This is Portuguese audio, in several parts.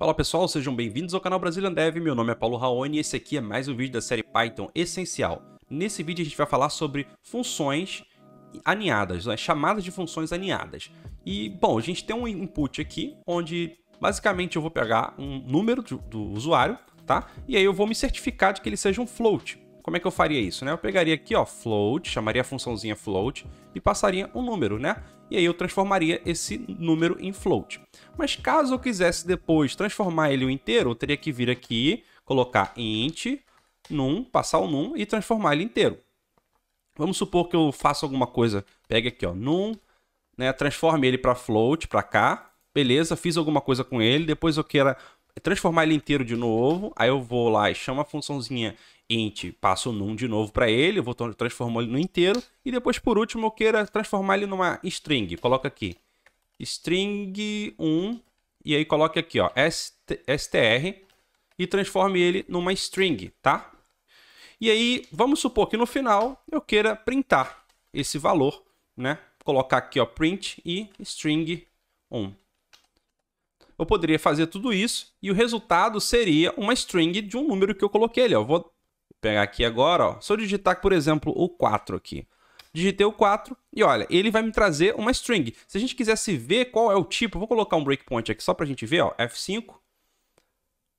Fala pessoal, sejam bem-vindos ao canal Brazilian Dev, meu nome é Paulo Raoni e esse aqui é mais um vídeo da série Python Essencial. Nesse vídeo a gente vai falar sobre funções aninhadas, né? Chamadas de funções aninhadas. E, bom, a gente tem um input aqui, onde basicamente eu vou pegar um número do usuário, tá? E aí eu vou me certificar de que ele seja um float. Como é que eu faria isso, né? Eu pegaria aqui, ó, float, chamaria a funçãozinha float e passaria um número, né? E aí eu transformaria esse número em float. Mas caso eu quisesse depois transformar ele inteiro, eu teria que vir aqui, colocar int, num, passar o num e transformar ele inteiro. Vamos supor que eu faça alguma coisa, pegue aqui, ó, num, né, transforme ele para float, para cá, beleza, fiz alguma coisa com ele, depois eu queira transformar ele inteiro de novo, aí eu vou lá e chamo a funçãozinha int, passo o num de novo para ele, eu vou transformar ele no inteiro, e depois por último eu queira transformar ele numa string, coloca aqui, string 1, e aí coloque aqui, ó, str, e transforme ele numa string, tá? E aí, vamos supor que no final eu queira printar esse valor, né? Colocar aqui, ó, print e string 1. Eu poderia fazer tudo isso e o resultado seria uma string de um número que eu coloquei ali, ó. Eu vou pegar aqui agora, ó. Se eu digitar, por exemplo, o 4 aqui. Digitei o 4 e olha, ele vai me trazer uma string. Se a gente quisesse ver qual é o tipo, vou colocar um breakpoint aqui só pra gente ver, ó, F5.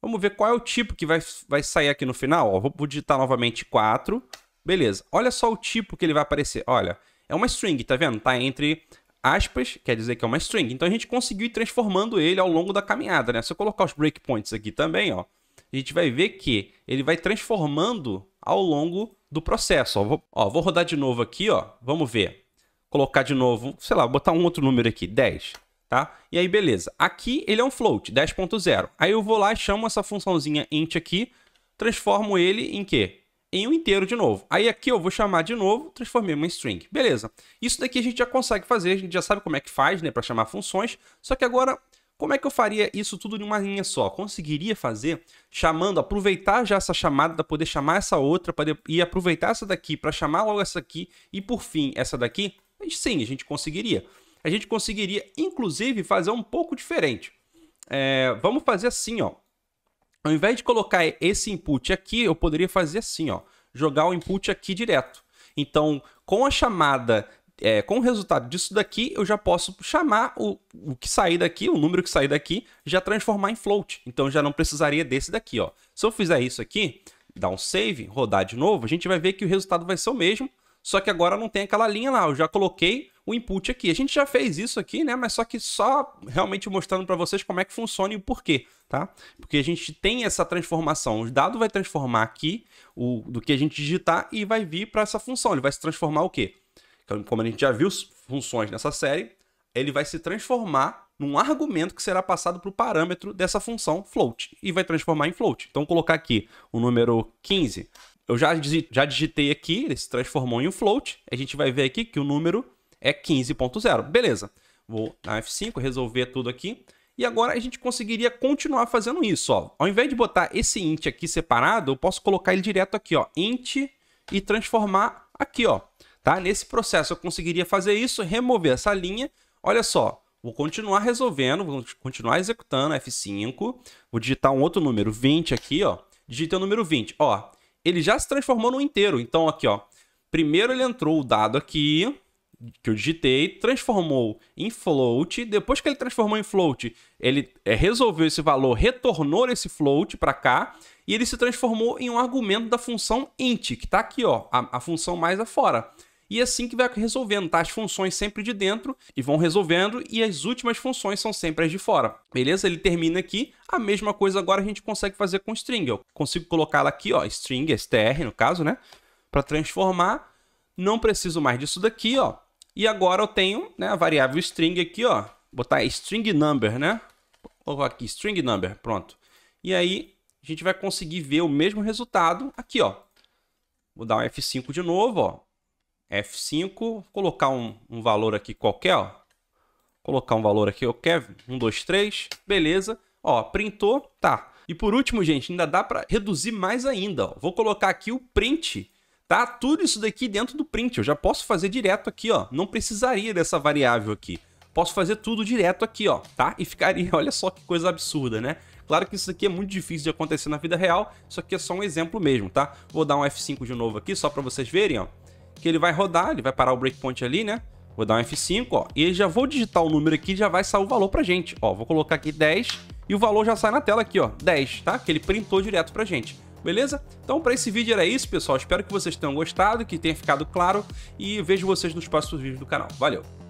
Vamos ver qual é o tipo que vai sair aqui no final, ó. Vou digitar novamente 4, beleza. Olha só o tipo que ele vai aparecer, olha. É uma string, tá vendo? Tá entre aspas, quer dizer que é uma string. Então a gente conseguiu ir transformando ele ao longo da caminhada, né? Se eu colocar os breakpoints aqui também, ó, a gente vai ver que ele vai transformando ao longo do processo, ó. Vou rodar de novo aqui, ó, vamos ver. Colocar de novo, sei lá, botar um outro número aqui, 10. Tá? E aí, beleza. Aqui ele é um float, 10.0. Aí eu vou lá e chamo essa funçãozinha int aqui, transformo ele em quê? Em um inteiro de novo. Aí aqui eu vou chamar de novo, transformei em uma string. Beleza. Isso daqui a gente já consegue fazer, a gente já sabe como é que faz, né, para chamar funções. Só que agora, como é que eu faria isso tudo em uma linha só? Conseguiria fazer chamando, aproveitar já essa chamada para poder chamar essa outra e aproveitar essa daqui para chamar logo essa aqui e por fim essa daqui? Sim, a gente conseguiria. A gente conseguiria, inclusive, fazer um pouco diferente. Vamos fazer assim, ó. Ao invés de colocar esse input aqui, eu poderia fazer assim, ó. Jogar o input aqui direto. Então, com a chamada, com o resultado disso daqui, eu já posso chamar o que sair daqui, o número que sair daqui, já transformar em float. Então, já não precisaria desse daqui, ó. Se eu fizer isso aqui, dar um save, rodar de novo, a gente vai ver que o resultado vai ser o mesmo, só que agora não tem aquela linha lá. Eu já coloquei o input aqui. A gente já fez isso aqui, né? Mas só realmente mostrando para vocês como é que funciona e o porquê, tá? Porque a gente tem essa transformação. O dado vai transformar aqui do que a gente digitar e vai vir para essa função. Ele vai se transformar o quê? Como a gente já viu funções nessa série, ele vai se transformar num argumento que será passado para o parâmetro dessa função float e vai transformar em float. Então, colocar aqui o número 15. Eu já digitei aqui, ele se transformou em um float. A gente vai ver aqui que o número é 15.0, beleza. Vou na F5, resolver tudo aqui. E agora a gente conseguiria continuar fazendo isso, ó. Ao invés de botar esse int aqui separado, eu posso colocar ele direto aqui, ó. Int e transformar aqui, ó. Tá? Nesse processo eu conseguiria fazer isso, remover essa linha. Olha só, vou continuar resolvendo, vou continuar executando, F5. Vou digitar um outro número, 20 aqui, ó. Digitei o número 20, ó. Ele já se transformou no inteiro. Então aqui, ó. Primeiro ele entrou o dado aqui que eu digitei, transformou em float, depois que ele transformou em float, ele resolveu esse valor, retornou esse float para cá, e ele se transformou em um argumento da função int, que está aqui, ó, a função mais afora. E é assim que vai resolvendo, tá? As funções sempre de dentro e vão resolvendo, e as últimas funções são sempre as de fora. Beleza? Ele termina aqui. A mesma coisa agora a gente consegue fazer com string. Eu consigo colocá-la aqui, ó, string, str no caso, né? Para transformar. Não preciso mais disso daqui, ó. E agora eu tenho, né, a variável string aqui, ó. Botar string number, né? Vou aqui, string number, pronto. E aí, a gente vai conseguir ver o mesmo resultado aqui, ó. Vou dar um F5 de novo, ó. F5, colocar um valor aqui qualquer, ó. Colocar um valor aqui qualquer, 1, 2, 3, beleza. Ó, printou, tá. E por último, gente, ainda dá para reduzir mais ainda, ó. Vou colocar aqui o print. Tá? Tudo isso daqui dentro do print, eu já posso fazer direto aqui, ó. Não precisaria dessa variável aqui. Posso fazer tudo direto aqui, ó, tá? E ficaria, olha só que coisa absurda, né? Claro que isso aqui é muito difícil de acontecer na vida real, isso aqui é só um exemplo mesmo, tá? Vou dar um F5 de novo aqui, só para vocês verem, ó, que ele vai rodar, ele vai parar o breakpoint ali, né? Vou dar um F5, ó, e já vou digitar o número aqui, já vai sair o valor pra gente, ó, vou colocar aqui 10 e o valor já sai na tela aqui, ó, 10, tá? Que ele printou direto pra gente. Beleza? Então, para esse vídeo era isso, pessoal. Espero que vocês tenham gostado, que tenha ficado claro, e vejo vocês nos próximos vídeos do canal. Valeu!